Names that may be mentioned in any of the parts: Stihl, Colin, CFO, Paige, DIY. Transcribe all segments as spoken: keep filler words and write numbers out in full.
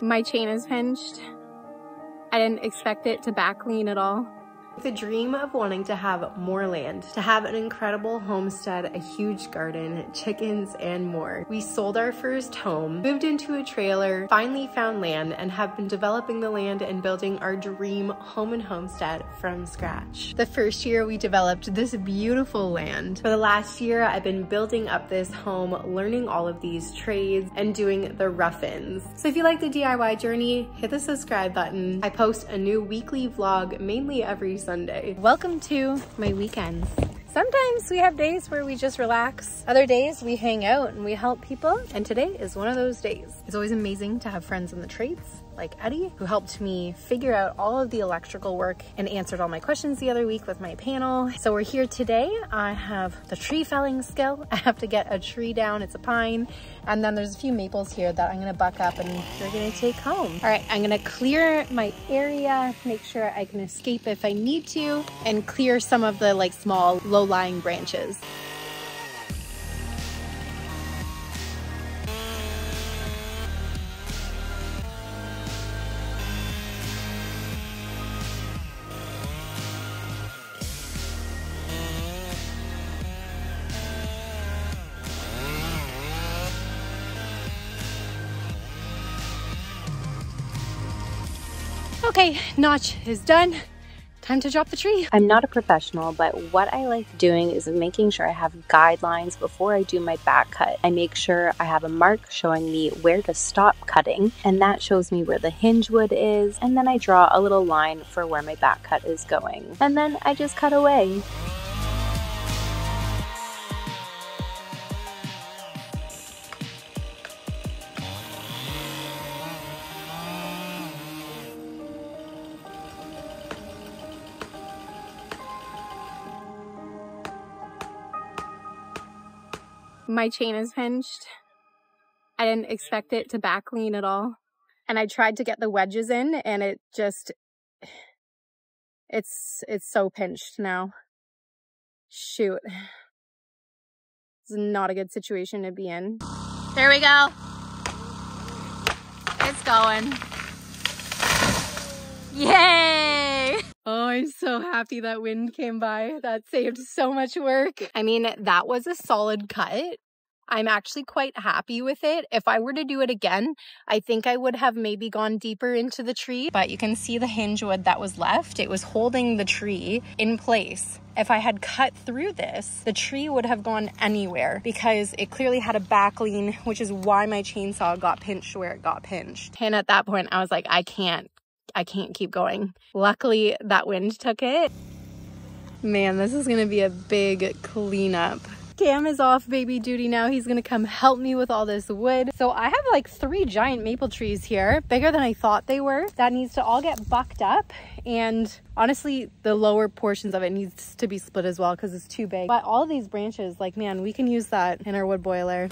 My chain is pinched. I didn't expect it to back lean at all. The dream of wanting to have more land, to have an incredible homestead, a huge garden, chickens, and more. We sold our first home, moved into a trailer, finally found land, and have been developing the land and building our dream home and homestead from scratch. The first year we developed this beautiful land. For the last year, I've been building up this home, learning all of these trades, and doing the rough-ins. So if you like the D I Y journey, hit the subscribe button. I post a new weekly vlog, mainly every Sunday. Welcome to my weekends. Sometimes we have days where we just relax. Other days we hang out and we help people. And today is one of those days. It's always amazing to have friends in the trades like Eddie, who helped me figure out all of the electrical work and answered all my questions the other week with my panel. So we're here today. I have the tree felling skill. I have to get a tree down. It's a pine. And then there's a few maples here that I'm gonna buck up and they're gonna take home. All right, I'm gonna clear my area, make sure I can escape if I need to, and clear some of the like small low-lying branches. Okay, notch is done. Time to drop the tree. I'm not a professional, but what I like doing is making sure I have guidelines before I do my back cut. I make sure I have a mark showing me where to stop cutting, and that shows me where the hinge wood is, and then I draw a little line for where my back cut is going. And then I just cut away. My chain is pinched. I didn't expect it to back lean at all. And I tried to get the wedges in and it just, it's, it's so pinched now. Shoot. It's not a good situation to be in. There we go. It's going. Yay! Oh, I'm so happy that wind came by. That saved so much work. I mean, that was a solid cut. I'm actually quite happy with it. If I were to do it again, I think I would have maybe gone deeper into the tree, but you can see the hinge wood that was left. It was holding the tree in place. If I had cut through this, the tree would have gone anywhere because it clearly had a back lean, which is why my chainsaw got pinched where it got pinched. And at that point, I was like, I can't. I can't keep going. Luckily, that wind took it. Man, this is gonna be a big cleanup. Cam is off baby duty now. He's gonna come help me with all this wood. So I have like three giant maple trees here, bigger than I thought they were. That needs to all get bucked up. And honestly, the lower portions of it needs to be split as well because it's too big. But all these branches, like man, we can use that in our wood boiler.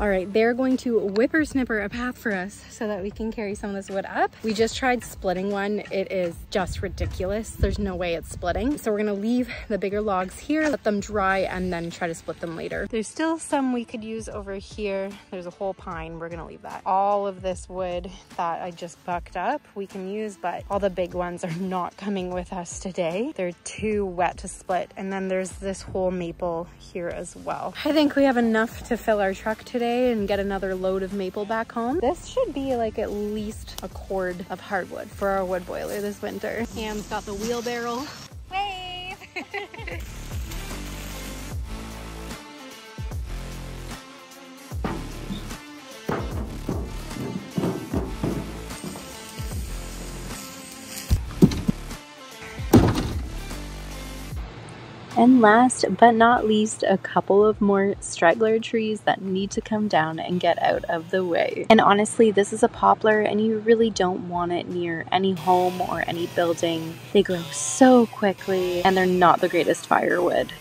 All right, they're going to whipper-snipper a path for us so that we can carry some of this wood up. We just tried splitting one. It is just ridiculous. There's no way it's splitting. So we're gonna leave the bigger logs here, let them dry, and then try to split them later. There's still some we could use over here. There's a whole pine, we're gonna leave that. All of this wood that I just bucked up, we can use, but all the big ones are not coming with us today. They're too wet to split. And then there's this whole maple here as well. I think we have enough to fill our truck today and get another load of maple back home. This should be like at least a cord of hardwood for our wood boiler this winter. Cam's got the wheelbarrow. Wave! And last but not least, a couple of more straggler trees that need to come down and get out of the way. And honestly, this is a poplar and you really don't want it near any home or any building. They grow so quickly and they're not the greatest firewood.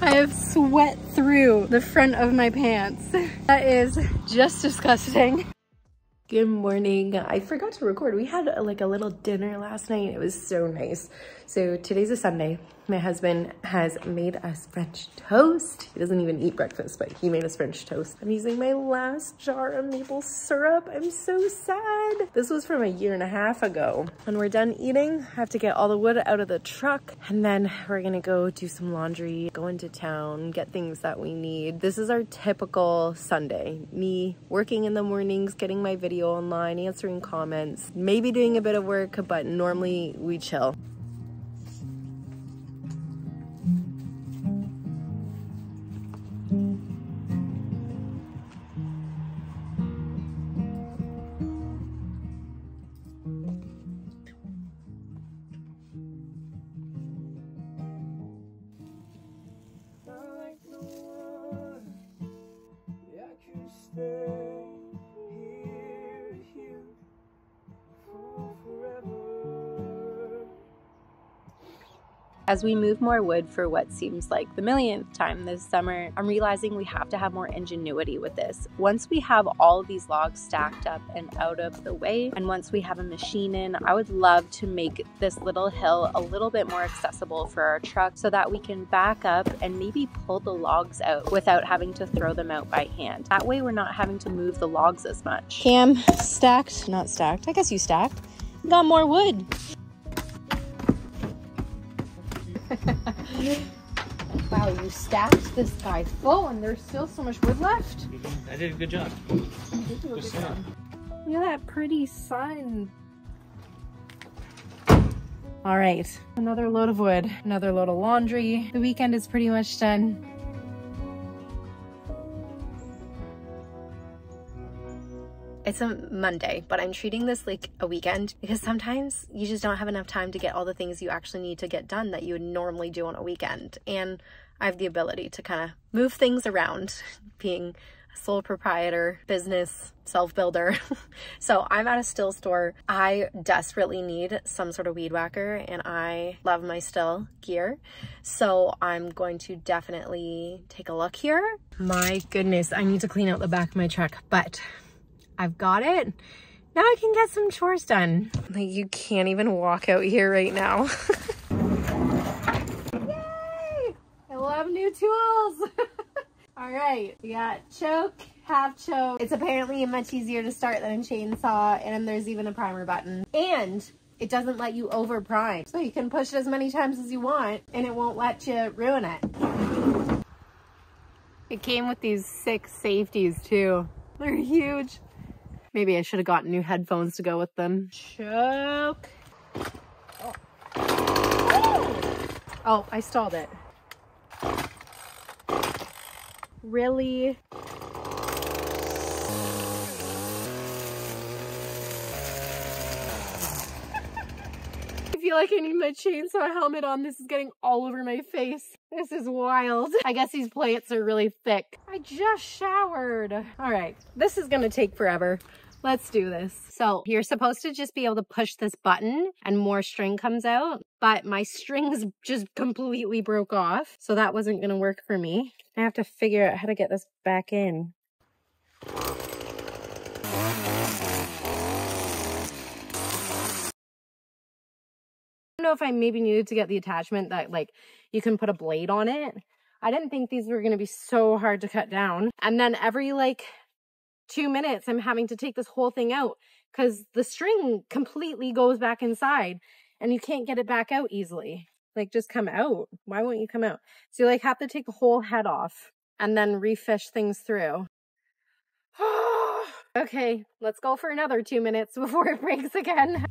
I have sweat through the front of my pants. That is just disgusting. Good morning. I forgot to record. We had like a little dinner last night. It was so nice. So today's a Sunday. My husband has made us French toast. He doesn't even eat breakfast, but he made us French toast. I'm using my last jar of maple syrup. I'm so sad. This was from a year and a half ago. When we're done eating, I have to get all the wood out of the truck, and then we're gonna go do some laundry, go into town, get things that we need. This is our typical Sunday. Me working in the mornings, getting my video online, answering comments, maybe doing a bit of work, but normally we chill. As we move more wood for what seems like the millionth time this summer, I'm realizing we have to have more ingenuity with this. Once we have all of these logs stacked up and out of the way, and once we have a machine in, I would love to make this little hill a little bit more accessible for our truck so that we can back up and maybe pull the logs out without having to throw them out by hand. That way we're not having to move the logs as much. Cam, stacked, not stacked, I guess you stacked, got more wood. Wow, you stacked this guy full and there's still so much wood left. I did a good job. Did a good job. job. Look at that pretty sun. All right, another load of wood, another load of laundry. The weekend is pretty much done. It's a Monday, but I'm treating this like a weekend because sometimes you just don't have enough time to get all the things you actually need to get done that you would normally do on a weekend. And I have the ability to kind of move things around, being a sole proprietor, business, self-builder. So I'm at a Stihl store. I desperately need some sort of weed whacker and I love my Stihl gear. So I'm going to definitely take a look here. My goodness, I need to clean out the back of my truck, but I've got it. Now I can get some chores done. Like, you can't even walk out here right now. Yay! I love new tools. All right, we got choke, half choke. It's apparently much easier to start than a chainsaw, and there's even a primer button. And it doesn't let you over prime. So you can push it as many times as you want and it won't let you ruin it. It came with these six safeties too. They're huge. Maybe I should have gotten new headphones to go with them. Choke. Oh, oh. Oh, I stalled it. Really? I feel like I need my chainsaw helmet on. This is getting all over my face. This is wild. I guess these plates are really thick. I just showered. All right, this is gonna take forever. Let's do this. So you're supposed to just be able to push this button and more string comes out, but my strings just completely broke off. So that wasn't gonna work for me. I have to figure out how to get this back in. I don't know if I maybe needed to get the attachment that like you can put a blade on it. I didn't think these were going to be so hard to cut down. And then every like two minutes I'm having to take this whole thing out because the string completely goes back inside and you can't get it back out easily. Like, just come out. Why won't you come out? So you like have to take the whole head off and then refish things through. Okay, let's go for another two minutes before it breaks again.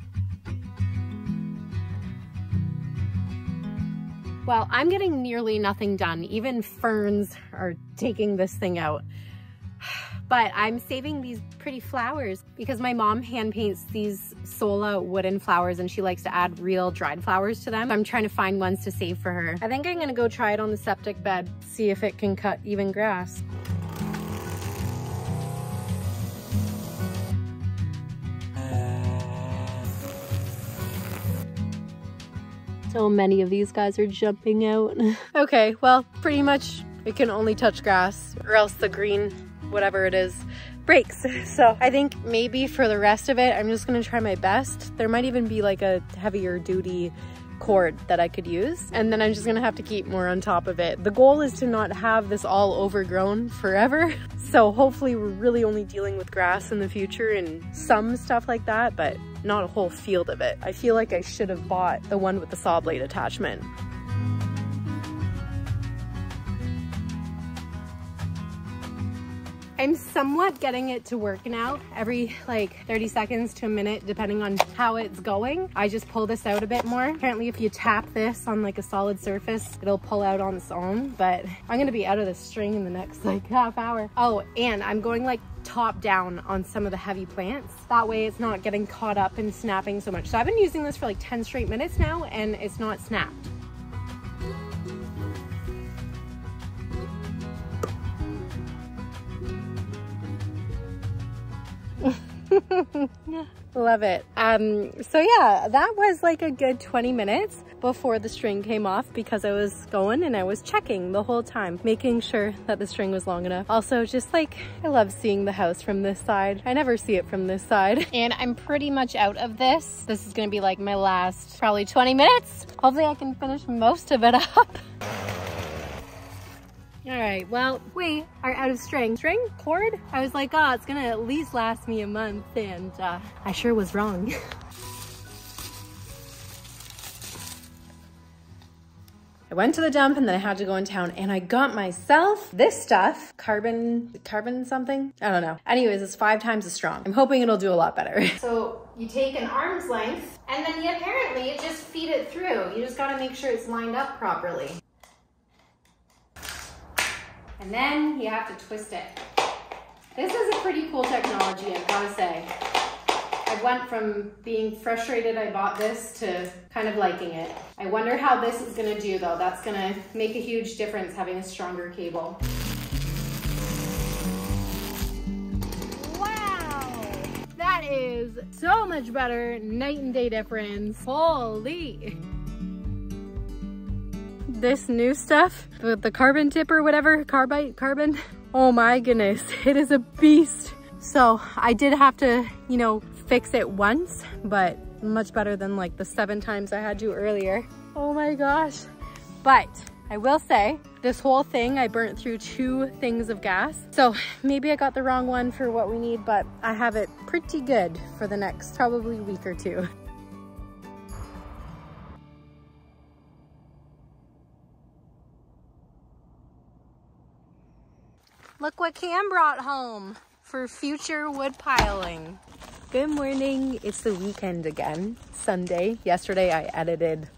Well, I'm getting nearly nothing done. Even ferns are taking this thing out. But I'm saving these pretty flowers because my mom hand paints these Sola wooden flowers and she likes to add real dried flowers to them. I'm trying to find ones to save for her. I think I'm gonna go try it on the septic bed, see if it can cut even grass. So many of these guys are jumping out. Okay, well, pretty much it can only touch grass or else the green, whatever it is, breaks. So I think maybe for the rest of it, I'm just gonna try my best. There might even be like a heavier duty cord that I could use. And then I'm just gonna have to keep more on top of it. The goal is to not have this all overgrown forever. So hopefully we're really only dealing with grass in the future and some stuff like that, but not a whole field of it. I feel like I should have bought the one with the saw blade attachment. I'm somewhat getting it to work now. Every like thirty seconds to a minute, depending on how it's going, I just pull this out a bit more. Apparently if you tap this on like a solid surface, it'll pull out on its own, but I'm gonna be out of the string in the next like half hour. Oh, and I'm going like top down on some of the heavy plants. That way it's not getting caught up and snapping so much. So I've been using this for like ten straight minutes now and it's not snapped. Love it. Um, so yeah, that was like a good twenty minutes before the string came off because I was going and I was checking the whole time, making sure that the string was long enough. Also just like, I love seeing the house from this side. I never see it from this side. And I'm pretty much out of this. This is gonna be like my last probably twenty minutes. Hopefully I can finish most of it up. All right, well, we are out of string. String? Cord? I was like, oh, it's gonna at least last me a month, and uh, I sure was wrong. I went to the dump and then I had to go in town and I got myself this stuff, carbon, carbon something? I don't know. Anyways, it's five times as strong. I'm hoping it'll do a lot better. So you take an arm's length and then you apparently you just feed it through. You just gotta make sure it's lined up properly. And then you have to twist it. This is a pretty cool technology, I've got to say. I went from being frustrated I bought this to kind of liking it. I wonder how this is going to do though. That's going to make a huge difference having a stronger cable. Wow! That is so much better. Night and day difference. Holy! This new stuff with the carbon tip or whatever, carbide, carbon. Oh my goodness, it is a beast. So I did have to, you know, fix it once, but much better than like the seven times I had to earlier. Oh my gosh. But I will say this whole thing, I burnt through two things of gas. So maybe I got the wrong one for what we need, but I have it pretty good for the next probably week or two. Look what Cam brought home for future wood piling. Good morning, it's the weekend again, Sunday. Yesterday I edited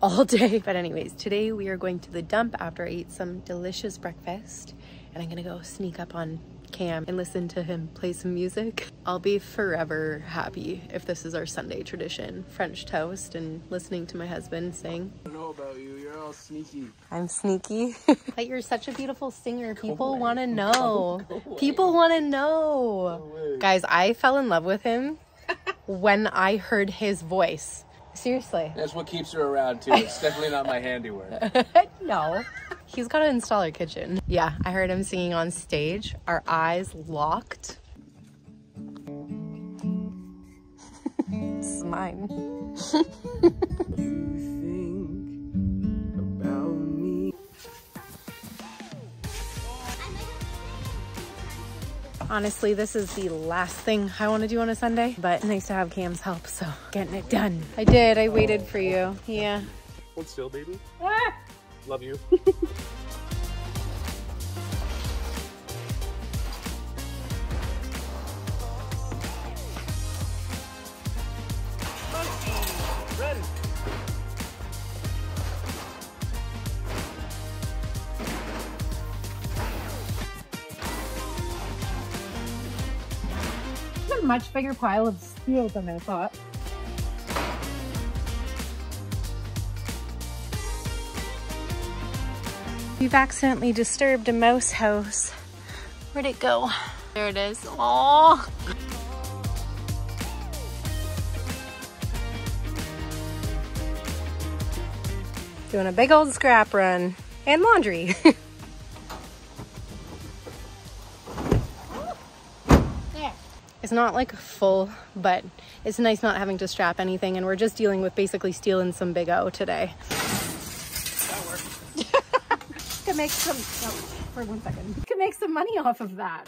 all day. But anyways, today we are going to the dump after I ate some delicious breakfast and I'm gonna go sneak up on Cam and listen to him play some music. I'll be forever happy if this is our Sunday tradition. French toast and listening to my husband sing. I don't know about you, you're all sneaky. I'm sneaky? But you're such a beautiful singer. People want to know. People want to know. Guys, I fell in love with him when I heard his voice. Seriously. That's what keeps her around too. It's definitely not my handiwork. No. He's got to install our kitchen. Yeah, I heard him singing on stage. Our eyes locked. It's mine. You think about me. Honestly, this is the last thing I want to do on a Sunday, but nice to have Cam's help, so getting it done. I did, I waited for you. Yeah. Hold still, baby. Ah! Love you. Ready. much bigger pile of Stihl than I thought. You've accidentally disturbed a mouse house. Where'd it go? There it is. Oh. Doing a big old scrap run and laundry. There. It's not like full, but it's nice not having to strap anything, and we're just dealing with basically Stihl and some Big O today. Could make some oh, for one second. Could make some money off of that.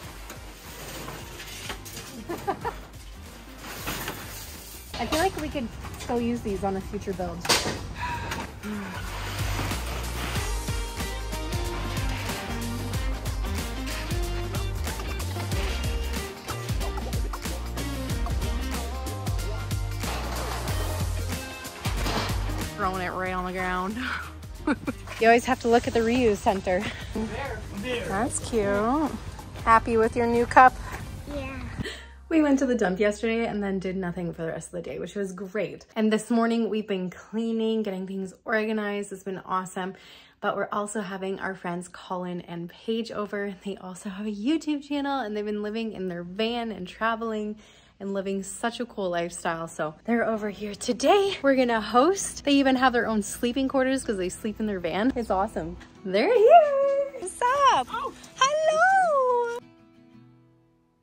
I feel like we could still use these on a future build. Throwing it right on the ground. You always have to look at the reuse center. There, there. That's cute. Happy with your new cup? Yeah. We went to the dump yesterday and then did nothing for the rest of the day, which was great. And this morning we've been cleaning, getting things organized. It's been awesome. But we're also having our friends Colin and Paige over. They also have a YouTube channel, and they've been living in their van and traveling and living such a cool lifestyle. So they're over here today. We're gonna host. They even have their own sleeping quarters because they sleep in their van. It's awesome. They're here. What's up? Oh. Hello.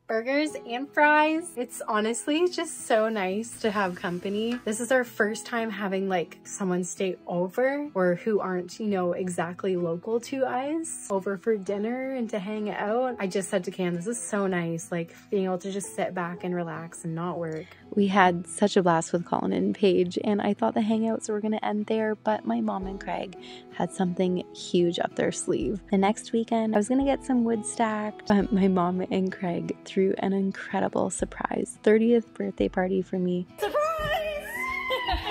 Burgers and fries. It's honestly just so nice to have company. This is our first time having like someone stay over, or who aren't, you know, exactly local to us, over for dinner and to hang out. I just said to Cam, this is so nice, like being able to just sit back and relax and not work. We had such a blast with Colin and Paige, and I thought the hangouts were gonna end there, but my mom and Craig had something huge up their sleeve. The next weekend, I was gonna get some wood stacked, but my mom and Craig threw an incredible surprise thirtieth birthday party for me. Surprise!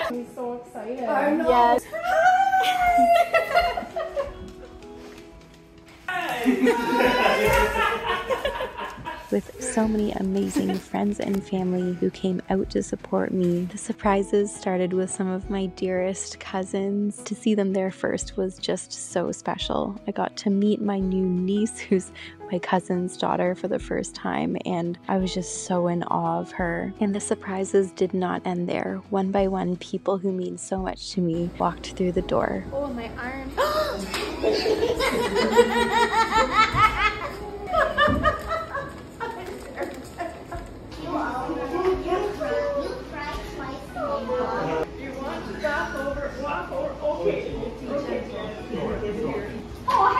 I'm so excited. I'm not. Yes. Hi! Hi. With so many amazing friends and family who came out to support me. The surprises started with some of my dearest cousins. To see them there first was just so special. I got to meet my new niece, who's my cousin's daughter, for the first time, and I was just so in awe of her. And the surprises did not end there. One by one, people who mean so much to me walked through the door. Oh, my arm. You want to walk over, walk over, okay. Oh,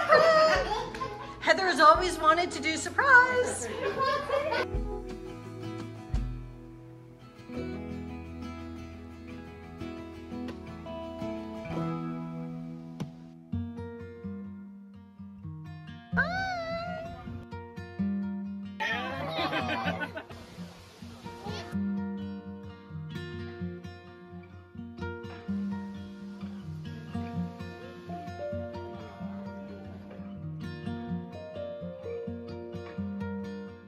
hello. Heather's always wanted to do surprise.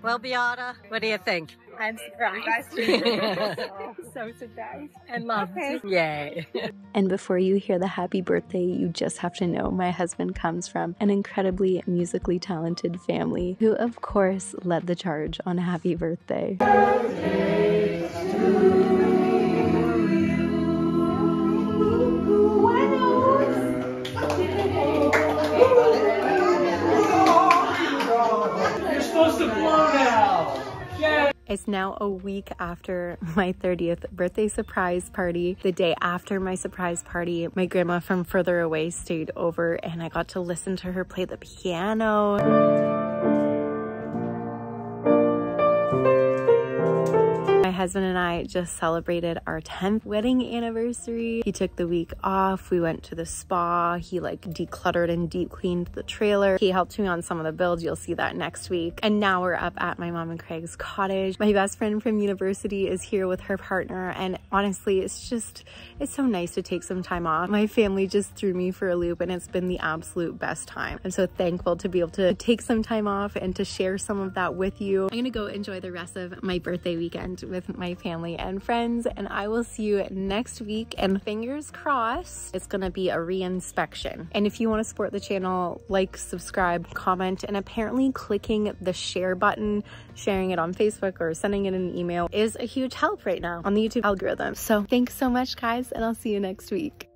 Well, Beata, what do you think? I'm surprised. so, so surprised. And love. Okay. Yay. And before you hear the happy birthday, you just have to know my husband comes from an incredibly musically talented family who, of course, led the charge on Happy Birthday. Birthday It's now a week after my thirtieth birthday surprise party. The day after my surprise party, my grandma from further away stayed over, and I got to listen to her play the piano. husband and I just celebrated our tenth wedding anniversary. He took the week off. We went to the spa. He like decluttered and deep cleaned the trailer. He helped me on some of the builds. You'll see that next week. And now we're up at my mom and Craig's cottage. My best friend from university is here with her partner. And honestly, it's just, it's so nice to take some time off. My family just threw me for a loop and it's been the absolute best time. I'm so thankful to be able to take some time off and to share some of that with you. I'm gonna go enjoy the rest of my birthday weekend with my family and friends, and I will see you next week, and fingers crossed it's gonna be a re-inspection. And if you want to support the channel, like, subscribe, comment, and apparently clicking the share button, sharing it on Facebook or sending it an email is a huge help right now on the YouTube algorithm. So thanks so much guys, and I'll see you next week.